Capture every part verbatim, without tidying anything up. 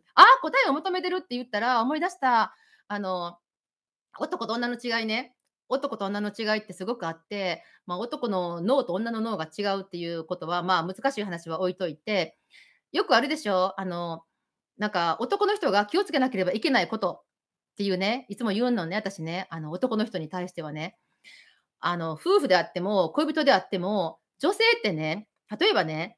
うん、あー答えを求めてるって言ったら思い出した、あの男と女の違いね。男と女の違いってすごくあって、まあ、男の脳と女の脳が違うっていうことは、まあ、難しい話は置いといて、よくあるでしょ、あのなんか男の人が気をつけなければいけないことっていうね、いつも言うのね、私ね、あの男の人に対してはね、あの夫婦であっても恋人であっても女性ってね、例えばね、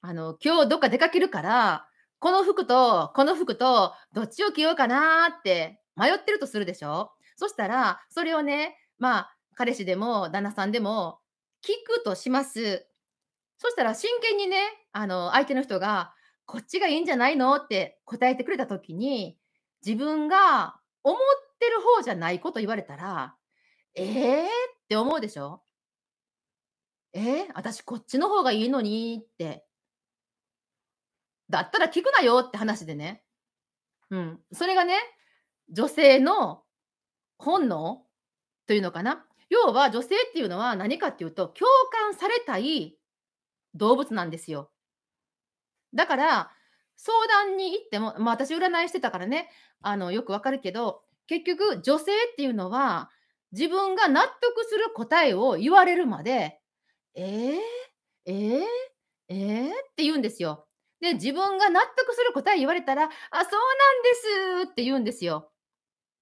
あの今日どっか出かけるからこの服とこの服とどっちを着ようかなって迷ってるとするでしょ。そしたらそれをね、まあ彼氏でも旦那さんでも聞くとします。そしたら真剣にね、あの相手の人がこっちがいいんじゃないのって答えてくれた時に、自分が思ってる方じゃないこと言われたら、えーって思うでしょ。えー、私こっちの方がいいのにって、だったら聞くなよって話でね、うん、それがね、女性の本能というのかな。要は女性っていうのは何かっていうと、共感されたい動物なんですよ。だから相談に行っても、まあ、私占いしてたからね、あのよくわかるけど、結局女性っていうのは自分が納得する答えを言われるまで、えー、えー、えー、って言うんですよ。で、自分が納得する答え言われたら、あ、そうなんですって言うんですよ。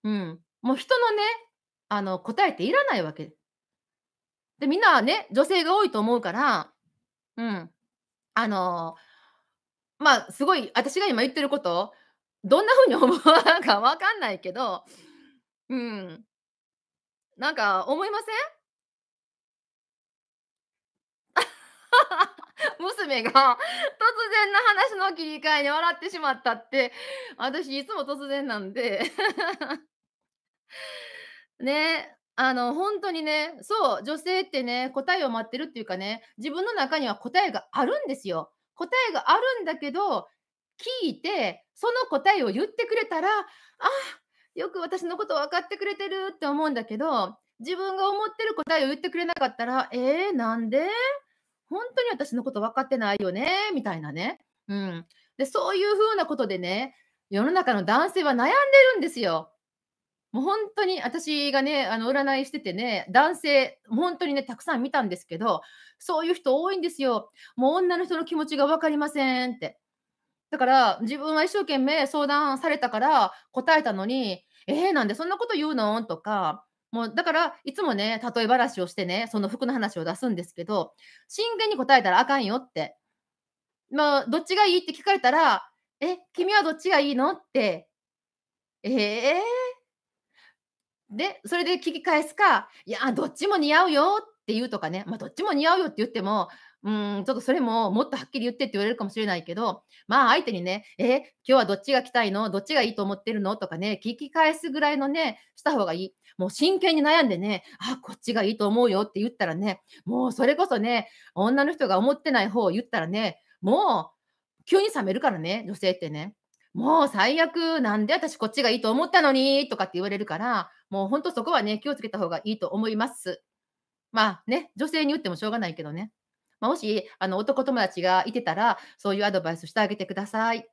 うん。もう人のね、あの、答えっていらないわけ。で、みんなね、女性が多いと思うから、うん。あの、まあ、すごい、私が今言ってること、どんなふうに思うかわかんないけど、うん。なんか、思いません？娘が突然な話の切り替えに笑ってしまったって、私いつも突然なんでね、あの本当にね、そう、女性ってね、答えを待ってるっていうかね、自分の中には答えがあるんですよ。答えがあるんだけど、聞いてその答えを言ってくれたら、あ、よく私のこと分かってくれてるって思うんだけど、自分が思ってる答えを言ってくれなかったら、えー、なんで？本当に私のこと分かってないよねみたいなね、うん、でそういうふうなことでね、世の中の男性は悩んでるんですよ。もう本当に私がね、あの占いしててね、男性本当にね、たくさん見たんですけど、そういう人多いんですよ。もう女の人の気持ちが分かりませんって。だから自分は一生懸命相談されたから答えたのに、えー、なんでそんなこと言うのとか、もうだからいつもね、例え話をしてね、その服の話を出すんですけど、真剣に答えたらあかんよって。まあどっちがいいって聞かれたら、え、君はどっちがいいのって、えー、でそれで聞き返すか、いやどっちも似合うよって言うとかね、まあどっちも似合うよって言っても、うーん、ちょっとそれももっとはっきり言ってって言われるかもしれないけど、まあ相手にね、えー、今日はどっちが着たいの、どっちがいいと思ってるのとかね、聞き返すぐらいのね、した方がいい。もう真剣に悩んでね、あ、こっちがいいと思うよって言ったらね、もうそれこそね、女の人が思ってない方を言ったらね、もう急に冷めるからね、女性ってね。もう最悪、なんで私こっちがいいと思ったのにとかって言われるから、もうほんとそこはね、気をつけた方がいいと思います。まあね、女性に言ってもしょうがないけどね。まあ、もしあの男友達がいてたら、そういうアドバイスしてあげてください。